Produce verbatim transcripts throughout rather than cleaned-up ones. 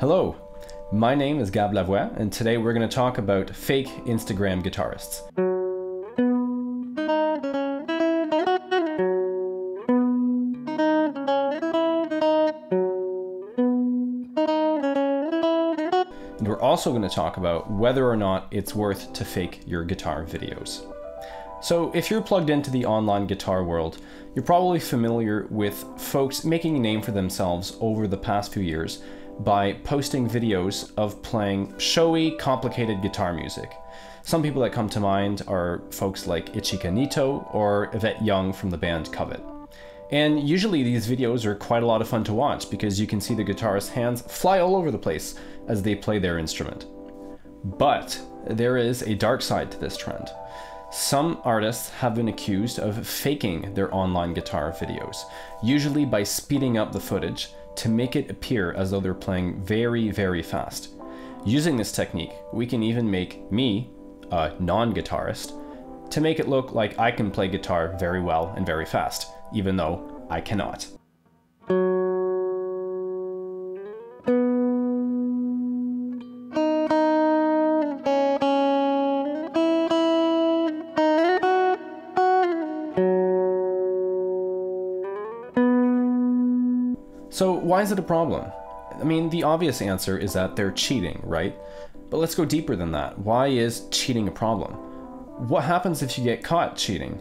Hello, my name is Gab Lavoie, and today we're going to talk about fake Instagram guitarists. And we're also going to talk about whether or not it's worth to fake your guitar videos. So if you're plugged into the online guitar world, you're probably familiar with folks making a name for themselves over the past few years by posting videos of playing showy, complicated guitar music. Some people that come to mind are folks like Ichika Nito or Yvette Young from the band Covet. And usually these videos are quite a lot of fun to watch because you can see the guitarist's hands fly all over the place as they play their instrument. But there is a dark side to this trend. Some artists have been accused of faking their online guitar videos, usually by speeding up the footage to make it appear as though they're playing very, very fast. Using this technique, we can even make me, a non-guitarist, to make it look like I can play guitar very well and very fast, even though I cannot. So why is it a problem? I mean, the obvious answer is that they're cheating, right? But let's go deeper than that. Why is cheating a problem? What happens if you get caught cheating?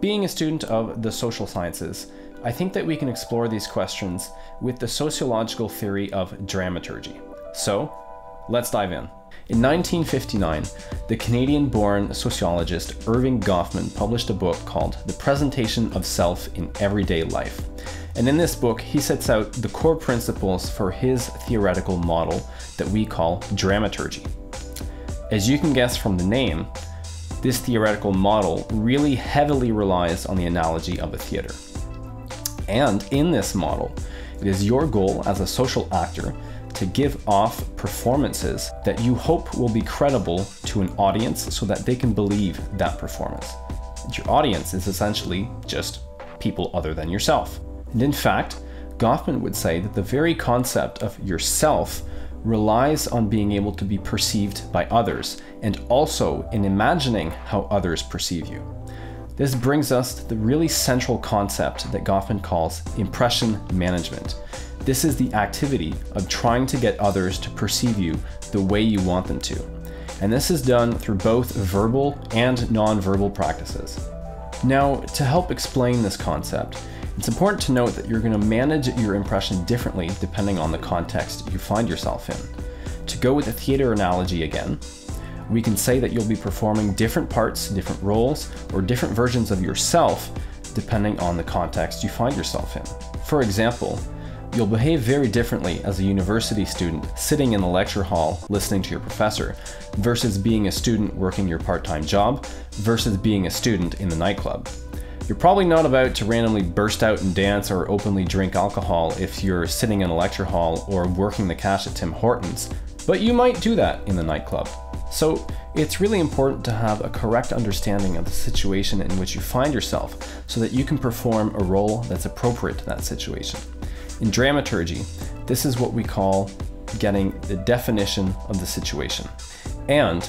Being a student of the social sciences, I think that we can explore these questions with the sociological theory of dramaturgy. So let's dive in. In nineteen fifty-nine, the Canadian-born sociologist Erving Goffman published a book called The Presentation of Self in Everyday Life. And in this book, he sets out the core principles for his theoretical model that we call dramaturgy. As you can guess from the name, this theoretical model really heavily relies on the analogy of a theater. And in this model, it is your goal as a social actor to give off performances that you hope will be credible to an audience so that they can believe that performance. Your audience is essentially just people other than yourself. And in fact, Goffman would say that the very concept of yourself relies on being able to be perceived by others, and also in imagining how others perceive you. This brings us to the really central concept that Goffman calls impression management. This is the activity of trying to get others to perceive you the way you want them to. And this is done through both verbal and nonverbal practices. Now, to help explain this concept, it's important to note that you're going to manage your impression differently depending on the context you find yourself in. To go with the theater analogy again, we can say that you'll be performing different parts, different roles, or different versions of yourself depending on the context you find yourself in. For example, you'll behave very differently as a university student sitting in the lecture hall listening to your professor versus being a student working your part-time job versus being a student in the nightclub. You're probably not about to randomly burst out and dance or openly drink alcohol if you're sitting in a lecture hall or working the cash at Tim Hortons, but you might do that in the nightclub. So it's really important to have a correct understanding of the situation in which you find yourself so that you can perform a role that's appropriate to that situation. In dramaturgy, this is what we call getting the definition of the situation. And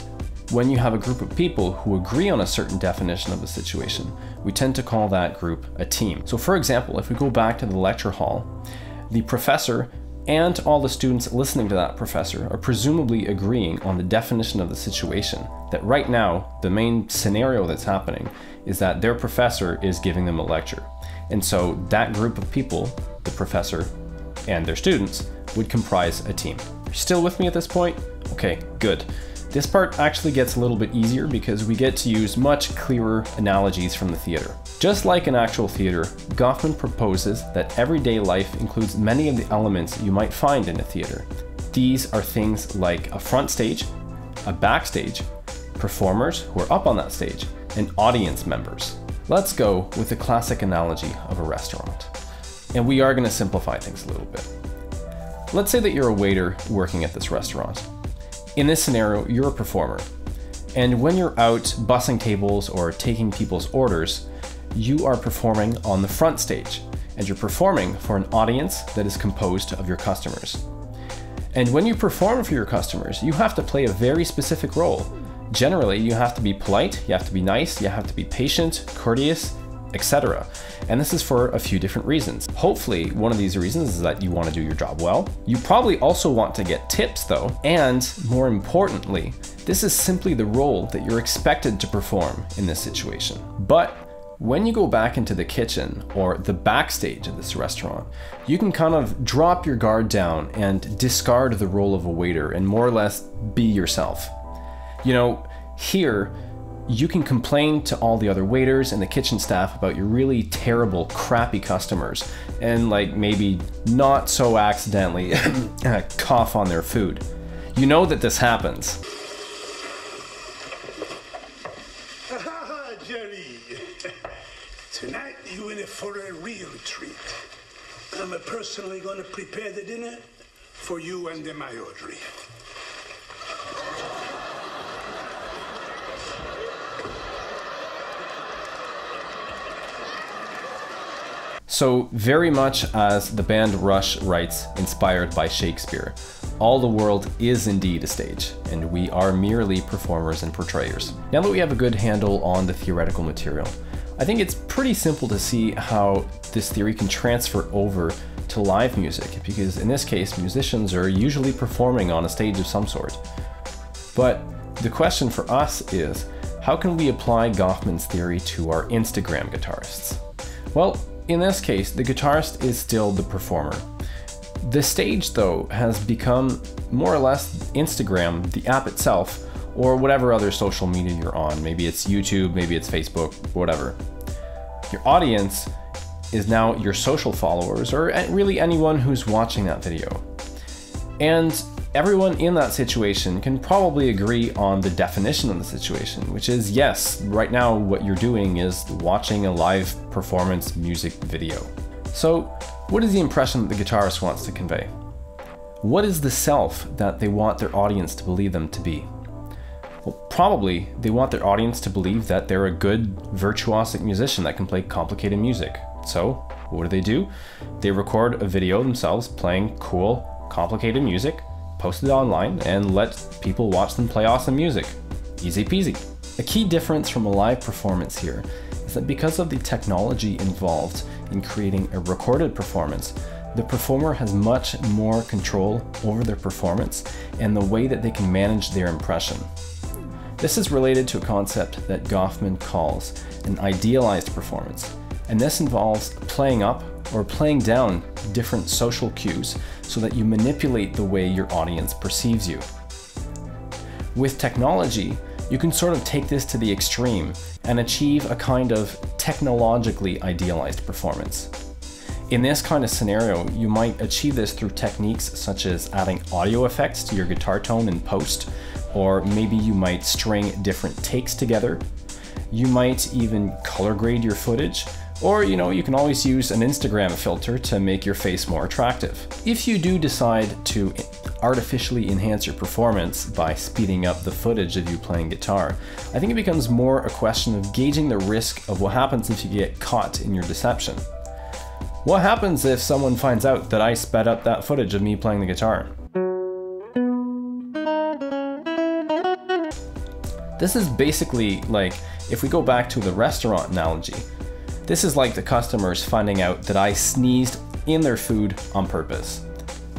when you have a group of people who agree on a certain definition of the situation, we tend to call that group a team. So for example, if we go back to the lecture hall, the professor and all the students listening to that professor are presumably agreeing on the definition of the situation, that right now, the main scenario that's happening is that their professor is giving them a lecture. And so that group of people, the professor and their students, would comprise a team. You're still with me at this point? Okay, good. This part actually gets a little bit easier because we get to use much clearer analogies from the theater. Just like in actual theater, Goffman proposes that everyday life includes many of the elements you might find in a theater. These are things like a front stage, a backstage, performers who are up on that stage, and audience members. Let's go with the classic analogy of a restaurant. And we are going to simplify things a little bit. Let's say that you're a waiter working at this restaurant. In this scenario, you're a performer. And when you're out bussing tables or taking people's orders, you are performing on the front stage, and you're performing for an audience that is composed of your customers. And when you perform for your customers, you have to play a very specific role. Generally, you have to be polite, you have to be nice, you have to be patient, courteous, et cetera. And this is for a few different reasons. Hopefully, one of these reasons is that you want to do your job well. You probably also want to get tips though. And more importantly, this is simply the role that you're expected to perform in this situation. But when you go back into the kitchen or the backstage of this restaurant, you can kind of drop your guard down and discard the role of a waiter and more or less be yourself. You know, here, you can complain to all the other waiters and the kitchen staff about your really terrible, crappy customers and like maybe not so accidentally cough on their food. You know that this happens. Ah, Jerry, tonight you in for a real treat. I'm personally gonna prepare the dinner for you and the my Audrey. So very much as the band Rush writes, inspired by Shakespeare, all the world is indeed a stage, and we are merely performers and portrayers. Now that we have a good handle on the theoretical material, I think it's pretty simple to see how this theory can transfer over to live music, because in this case, musicians are usually performing on a stage of some sort. But the question for us is, how can we apply Goffman's theory to our Instagram guitarists? Well, in this case, the guitarist is still the performer. The stage, though, has become more or less Instagram, the app itself, or whatever other social media you're on. Maybe it's YouTube, maybe it's Facebook, whatever. Your audience is now your social followers, or really anyone who's watching that video. And everyone in that situation can probably agree on the definition of the situation, which is yes, right now what you're doing is watching a live performance music video. So what is the impression that the guitarist wants to convey? What is the self that they want their audience to believe them to be? Well, probably they want their audience to believe that they're a good virtuosic musician that can play complicated music. So what do they do? They record a video themselves playing cool, complicated music, post it online, and let people watch them play awesome music. Easy peasy. A key difference from a live performance here is that because of the technology involved in creating a recorded performance, the performer has much more control over their performance and the way that they can manage their impression. This is related to a concept that Goffman calls an idealized performance, and this involves playing up or playing down different social cues so that you manipulate the way your audience perceives you. With technology, you can sort of take this to the extreme and achieve a kind of technologically idealized performance. In this kind of scenario, you might achieve this through techniques such as adding audio effects to your guitar tone in post, or maybe you might string different takes together. You might even color grade your footage, or, you know, you can always use an Instagram filter to make your face more attractive. If you do decide to artificially enhance your performance by speeding up the footage of you playing guitar, I think it becomes more a question of gauging the risk of what happens if you get caught in your deception. What happens if someone finds out that I sped up that footage of me playing the guitar? This is basically like, if we go back to the restaurant analogy, this is like the customers finding out that I sneezed in their food on purpose.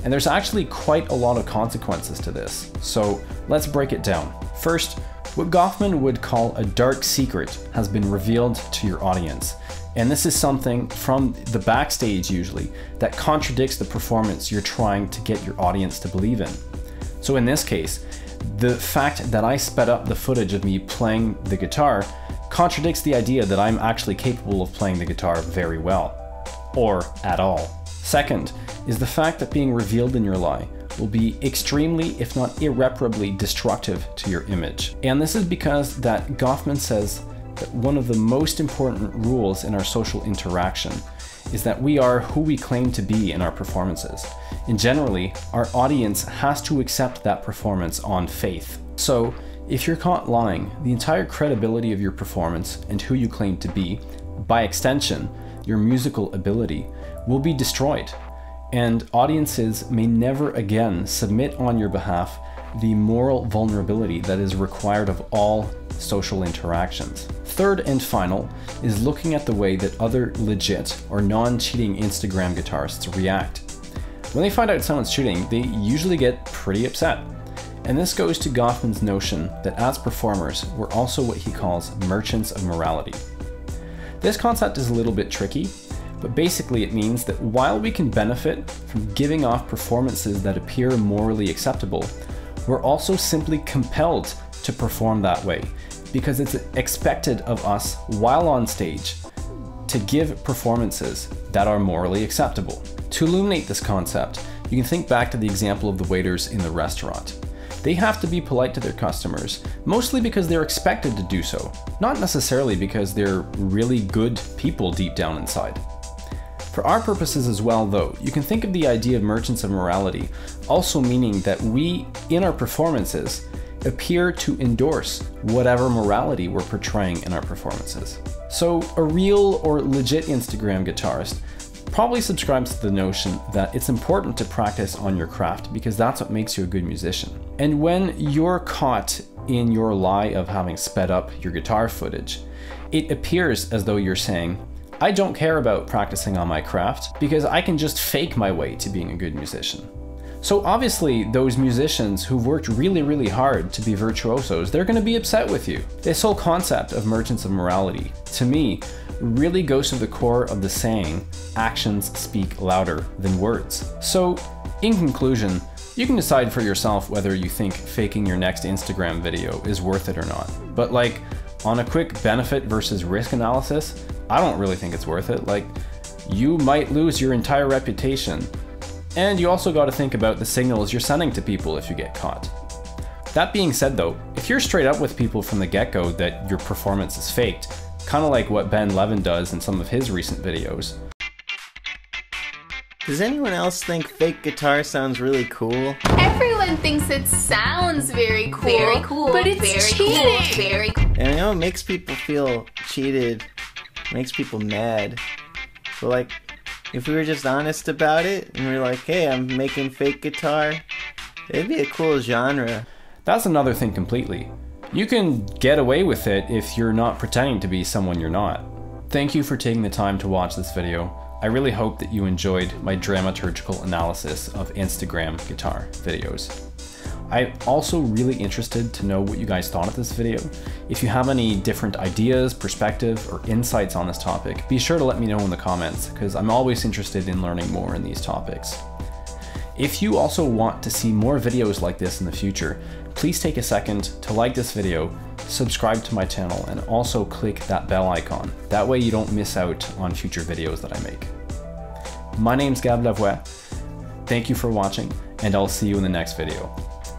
And there's actually quite a lot of consequences to this. So let's break it down. First, what Goffman would call a dark secret has been revealed to your audience. And this is something from the backstage usually that contradicts the performance you're trying to get your audience to believe in. So in this case, the fact that I sped up the footage of me playing the guitar contradicts the idea that I'm actually capable of playing the guitar very well, or at all. Second is the fact that being revealed in your lie will be extremely, if not irreparably, destructive to your image. And this is because that Goffman says that one of the most important rules in our social interaction is that we are who we claim to be in our performances. And generally, our audience has to accept that performance on faith. So, if you're caught lying, the entire credibility of your performance and who you claim to be, by extension, your musical ability, will be destroyed. and audiences may never again submit on your behalf the moral vulnerability that is required of all social interactions. Third and final is looking at the way that other legit or non-cheating Instagram guitarists react. When they find out someone's cheating, they usually get pretty upset. And this goes to Goffman's notion that as performers, we're also what he calls merchants of morality. This concept is a little bit tricky, but basically it means that while we can benefit from giving off performances that appear morally acceptable, we're also simply compelled to perform that way because it's expected of us while on stage to give performances that are morally acceptable. To illuminate this concept, you can think back to the example of the waiters in the restaurant. They have to be polite to their customers, mostly because they're expected to do so, not necessarily because they're really good people deep down inside. For our purposes as well though, you can think of the idea of merchants of morality also meaning that we, in our performances, appear to endorse whatever morality we're portraying in our performances. So a real or legit Instagram guitarist probably subscribes to the notion that it's important to practice on your craft because that's what makes you a good musician. And when you're caught in your lie of having sped up your guitar footage, it appears as though you're saying, I don't care about practicing on my craft because I can just fake my way to being a good musician. So obviously those musicians who've worked really, really hard to be virtuosos, they're gonna be upset with you. This whole concept of merchants of morality, to me, really goes to the core of the saying, actions speak louder than words. So in conclusion, you can decide for yourself whether you think faking your next Instagram video is worth it or not. But like on a quick benefit versus risk analysis, I don't really think it's worth it. Like you might lose your entire reputation. And you also got to think about the signals you're sending to people if you get caught. That being said though, if you're straight up with people from the get-go that your performance is faked, kind of like what Ben Levin does in some of his recent videos. Does anyone else think fake guitar sounds really cool? Everyone thinks it sounds very cool, very cool, but it's very cheating. Cool, very cool. And I know it makes people feel cheated, makes people mad, but like, if we were just honest about it and we were like, hey, I'm making fake guitar, it'd be a cool genre. That's another thing completely. You can get away with it if you're not pretending to be someone you're not. Thank you for taking the time to watch this video. I really hope that you enjoyed my dramaturgical analysis of Instagram guitar videos. I'm also really interested to know what you guys thought of this video. If you have any different ideas, perspective, or insights on this topic, be sure to let me know in the comments because I'm always interested in learning more in these topics. If you also want to see more videos like this in the future, please take a second to like this video, subscribe to my channel, and also click that bell icon. That way you don't miss out on future videos that I make. My name's Gab Lavoie. Thank you for watching, and I'll see you in the next video.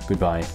Goodbye.